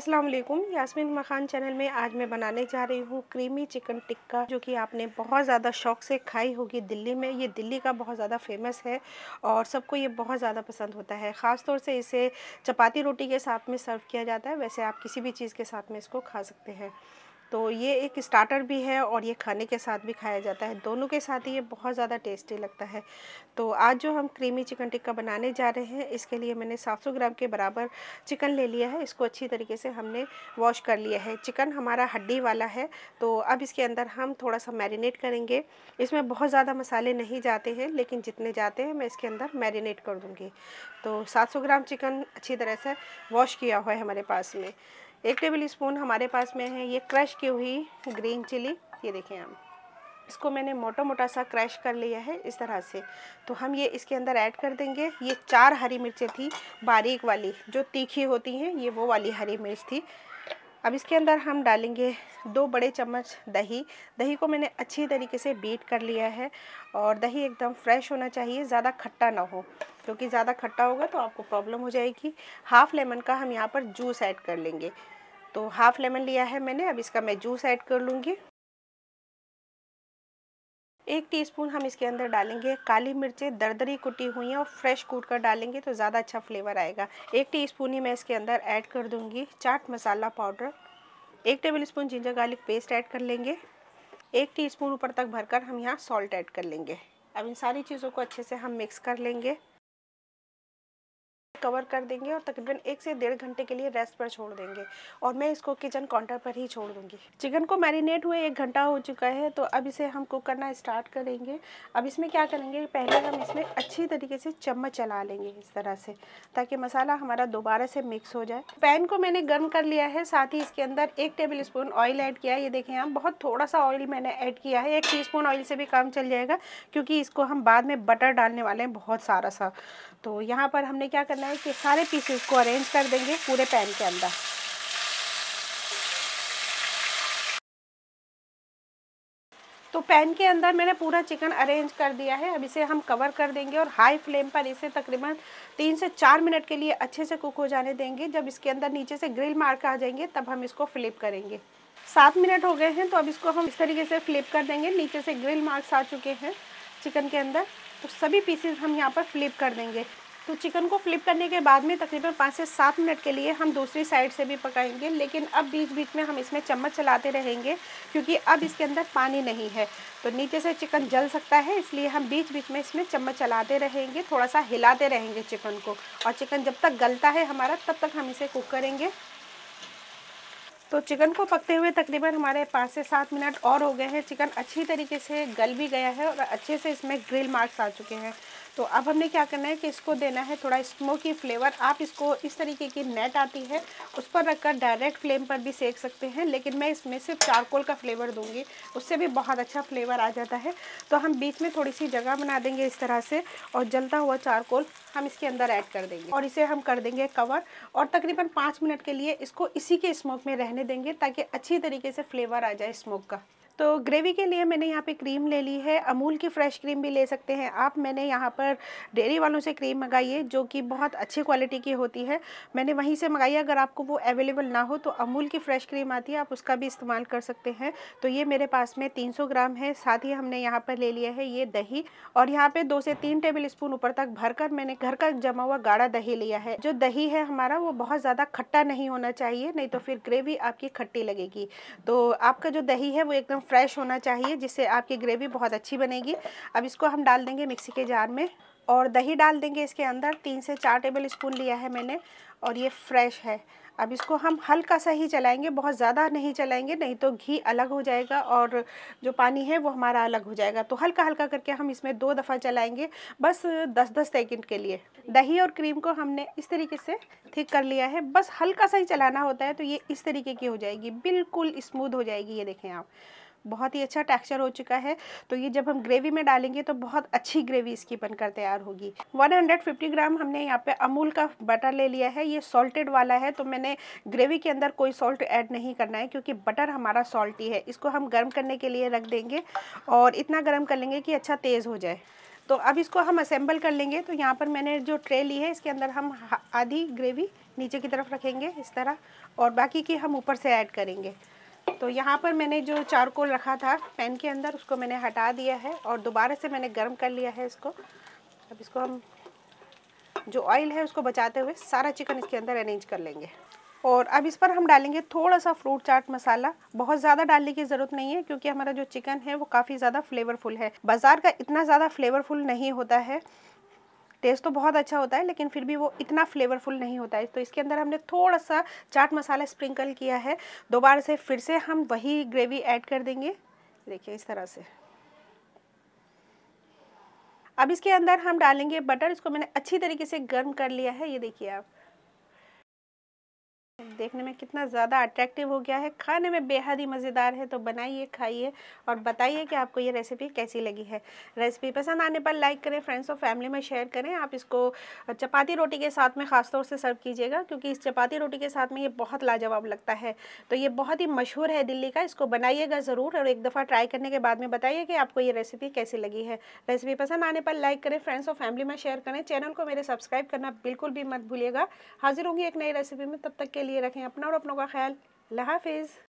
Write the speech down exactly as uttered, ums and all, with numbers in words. अस्सलाम वालेकुम, यास्मिन हुमा खान चैनल में आज मैं बनाने जा रही हूँ क्रीमी चिकन टिक्का, जो कि आपने बहुत ज़्यादा शौक़ से खाई होगी दिल्ली में। ये दिल्ली का बहुत ज़्यादा फेमस है और सबको ये बहुत ज़्यादा पसंद होता है। ख़ास तौर से इसे चपाती रोटी के साथ में सर्व किया जाता है। वैसे आप किसी भी चीज़ के साथ में इसको खा सकते हैं। तो ये एक स्टार्टर भी है और ये खाने के साथ भी खाया जाता है। दोनों के साथ ही ये बहुत ज़्यादा टेस्टी लगता है। तो आज जो हम क्रीमी चिकन टिक्का बनाने जा रहे हैं, इसके लिए मैंने सात सौ ग्राम के बराबर चिकन ले लिया है। इसको अच्छी तरीके से हमने वॉश कर लिया है। चिकन हमारा हड्डी वाला है, तो अब इसके अंदर हम थोड़ा सा मैरिनेट करेंगे। इसमें बहुत ज़्यादा मसाले नहीं जाते हैं, लेकिन जितने जाते हैं मैं इसके अंदर मैरिनेट कर दूँगी। तो सात सौ ग्राम चिकन अच्छी तरह से वॉश किया हुआ है हमारे पास में। एक टेबल स्पून हमारे पास में है ये क्रश की हुई ग्रीन चिली। ये देखें हम, इसको मैंने मोटा मोटा सा क्रश कर लिया है इस तरह से। तो हम ये इसके अंदर ऐड कर देंगे। ये चार हरी मिर्चें थी बारीक वाली, जो तीखी होती हैं, ये वो वाली हरी मिर्च थी। अब इसके अंदर हम डालेंगे दो बड़े चम्मच दही। दही को मैंने अच्छी तरीके से बीट कर लिया है और दही एकदम फ्रेश होना चाहिए, ज़्यादा खट्टा ना हो, क्योंकि ज़्यादा खट्टा होगा तो आपको प्रॉब्लम हो जाएगी। हाफ़ लेमन का हम यहाँ पर जूस ऐड कर लेंगे। तो हाफ़ लेमन लिया है मैंने, अब इसका मैं जूस ऐड कर लूँगी। एक टीस्पून हम इसके अंदर डालेंगे काली मिर्चें, दरदरी कुटी हुई हैं और फ्रेश कूट कर डालेंगे तो ज़्यादा अच्छा फ्लेवर आएगा। एक टीस्पून ही मैं इसके अंदर ऐड कर दूंगी चाट मसाला पाउडर। एक tablespoon ginger garlic paste add कर लेंगे। एक टीस्पून ऊपर तक भरकर हम यहाँ सॉल्ट ऐड कर लेंगे। अब इन सारी चीज़ों को अच्छे से हम मिक्स कर लेंगे, कवर कर देंगे और तकरीबन एक से डेढ़ घंटे के लिए रेस्ट पर छोड़ देंगे। और मैं इसको किचन काउंटर पर ही छोड़ दूंगी। चिकन को मैरिनेट हुए एक घंटा हो चुका है, तो अब इसे हम कुक करना स्टार्ट करेंगे। अब इसमें क्या करेंगे, पहले हम इसमें अच्छी तरीके से चम्मच चला लेंगे इस तरह से, ताकि मसाला हमारा दोबारा से मिक्स हो जाए। पैन को मैंने गर्म कर लिया है, साथ ही इसके अंदर एक टेबल स्पून ऑयल ऐड किया है। ये देखें हम, बहुत थोड़ा सा ऑयल मैंने ऐड किया है। एक टी स्पून ऑयल से भी काम चल जाएगा, क्योंकि इसको हम बाद में बटर डालने वाले हैं बहुत सारा सा। तो यहाँ पर हमने क्या करना है कि सारे पीसेस को अरेंज कर देंगे पूरे पैन के अंदर। तो पैन के अंदर मैंने पूरा चिकन अरेंज कर दिया है। अब इसे हम कवर कर देंगे और हाई फ्लेम पर इसे तकरीबन तीन से चार मिनट के लिए अच्छे से कुक हो जाने देंगे। जब इसके अंदर नीचे से ग्रिल मार्क आ जाएंगे, तब हम इसको फ्लिप करेंगे। सात मिनट हो गए हैं, तो अब इसको हम इस तरीके से फ्लिप कर देंगे। नीचे से ग्रिल मार्क्स आ चुके हैं चिकन के अंदर, तो सभी पीसेस हम यहाँ पर फ्लिप कर देंगे। तो चिकन को फ्लिप करने के बाद में तकरीबन पाँच से सात मिनट के लिए हम दूसरी साइड से भी पकाएंगे, लेकिन अब बीच बीच में हम इसमें चम्मच चलाते रहेंगे, क्योंकि अब इसके अंदर पानी नहीं है, तो नीचे से चिकन जल सकता है। इसलिए हम बीच बीच में इसमें चम्मच चलाते रहेंगे, थोड़ा सा हिलाते रहेंगे चिकन को, और चिकन जब तक गलता है हमारा, तब तक हम इसे कुक करेंगे। तो चिकन को पकते हुए तकरीबन हमारे पाँच से सात मिनट और हो गए हैं। चिकन अच्छी तरीके से गल भी गया है और अच्छे से इसमें ग्रिल मार्क्स आ चुके हैं। तो अब हमने क्या करना है कि इसको देना है थोड़ा स्मोकी फ्लेवर। आप इसको इस तरीके की नेट आती है, उस पर रखकर डायरेक्ट फ्लेम पर भी सेक सकते हैं, लेकिन मैं इसमें सिर्फ चारकोल का फ्लेवर दूंगी, उससे भी बहुत अच्छा फ्लेवर आ जाता है। तो हम बीच में थोड़ी सी जगह बना देंगे इस तरह से, और जलता हुआ चारकोल हम इसके अंदर ऐड कर देंगे और इसे हम कर देंगे कवर। और तकरीबन पाँच मिनट के लिए इसको इसी के स्मोक में रहने देंगे, ताकि अच्छी तरीके से फ्लेवर आ जाए स्मोक का। तो ग्रेवी के लिए मैंने यहाँ पे क्रीम ले ली है, अमूल की फ़्रेश क्रीम भी ले सकते हैं आप। मैंने यहाँ पर डेयरी वालों से क्रीम मंगाई है, जो कि बहुत अच्छी क्वालिटी की होती है। मैंने वहीं से मंगाई है। अगर आपको वो अवेलेबल ना हो तो अमूल की फ़्रेश क्रीम आती है, आप उसका भी इस्तेमाल कर सकते हैं। तो ये मेरे पास में तीन सौ ग्राम है। साथ ही हमने यहाँ पर ले लिया है ये दही, और यहाँ पर दो से तीन टेबल स्पून ऊपर तक भर कर मैंने घर का जमा हुआ गाढ़ा दही लिया है। जो दही है हमारा, वो बहुत ज़्यादा खट्टा नहीं होना चाहिए, नहीं तो फिर ग्रेवी आपकी खट्टी लगेगी। तो आपका जो दही है वो एकदम फ्रेश होना चाहिए, जिससे आपकी ग्रेवी बहुत अच्छी बनेगी। अब इसको हम डाल देंगे मिक्सी के जार में और दही डाल देंगे इसके अंदर। तीन से चार टेबल स्पून लिया है मैंने और ये फ्रेश है। अब इसको हम हल्का सा ही चलाएंगे, बहुत ज़्यादा नहीं चलाएंगे, नहीं तो घी अलग हो जाएगा और जो पानी है वो हमारा अलग हो जाएगा। तो हल्का हल्का करके हम इसमें दो दफ़ा चलाएंगे, बस दस दस सेकंड के लिए। दही और क्रीम को हमने इस तरीके से थिक कर लिया है, बस हल्का सा ही चलाना होता है। तो ये इस तरीके की हो जाएगी, बिल्कुल स्मूथ हो जाएगी। ये देखें आप, बहुत ही अच्छा टेक्सचर हो चुका है। तो ये जब हम ग्रेवी में डालेंगे तो बहुत अच्छी ग्रेवी इसकी बनकर तैयार होगी। एक सौ पचास ग्राम हमने यहाँ पे अमूल का बटर ले लिया है। ये सॉल्टेड वाला है, तो मैंने ग्रेवी के अंदर कोई सॉल्ट ऐड नहीं करना है, क्योंकि बटर हमारा सॉल्टी है। इसको हम गर्म करने के लिए रख देंगे और इतना गर्म कर लेंगे कि अच्छा तेज़ हो जाए। तो अब इसको हम असेंबल कर लेंगे। तो यहाँ पर मैंने जो ट्रे ली है, इसके अंदर हम आधी ग्रेवी नीचे की तरफ रखेंगे इस तरह, और बाकी की हम ऊपर से ऐड करेंगे। तो यहाँ पर मैंने जो चारकोल रखा था पैन के अंदर उसको मैंने हटा दिया है और दोबारा से मैंने गर्म कर लिया है इसको। अब इसको हम जो ऑयल है उसको बचाते हुए सारा चिकन इसके अंदर अरेंज कर लेंगे। और अब इस पर हम डालेंगे थोड़ा सा फ्रूट चाट मसाला। बहुत ज़्यादा डालने की ज़रूरत नहीं है क्योंकि हमारा जो चिकन है वो काफ़ी ज़्यादा फ्लेवरफुल है। बाज़ार का इतना ज़्यादा फ्लेवरफुल नहीं होता है, टेस्ट तो बहुत अच्छा होता है लेकिन फिर भी वो इतना फ्लेवरफुल नहीं होता है। तो इसके अंदर हमने थोड़ा सा चाट मसाला स्प्रिंकल किया है। दोबारा से फिर से हम वही ग्रेवी ऐड कर देंगे, देखिए इस तरह से। अब इसके अंदर हम डालेंगे बटर। इसको मैंने अच्छी तरीके से गर्म कर लिया है, ये देखिए आप। देखने में कितना ज़्यादा अट्रैक्टिव हो गया है, खाने में बेहद ही मज़ेदार है। तो बनाइए, खाइए और बताइए कि आपको ये रेसिपी कैसी लगी है। रेसिपी पसंद आने पर लाइक करें, फ्रेंड्स और फैमिली में शेयर करें। आप इसको चपाती रोटी के साथ में ख़ास तौर से सर्व कीजिएगा क्योंकि इस चपाती रोटी के साथ में ये बहुत लाजवाब लगता है। तो ये बहुत ही मशहूर है दिल्ली का, इसको बनाइएगा ज़रूर और एक दफ़ा ट्राई करने के बाद में बताइए कि आपको ये रेसिपी कैसी लगी है। रेसिपी पसंद आने पर लाइक करें, फ्रेंड्स और फैमिली में शेयर करें। चैनल को मेरे सब्सक्राइब करना बिल्कुल भी मत भूलिएगा। हाजिर होंगी एक नई रेसिपी में, तब तक के लिए रखें अपना और अपनों का ख्याल। अल्लाह हाफिज़।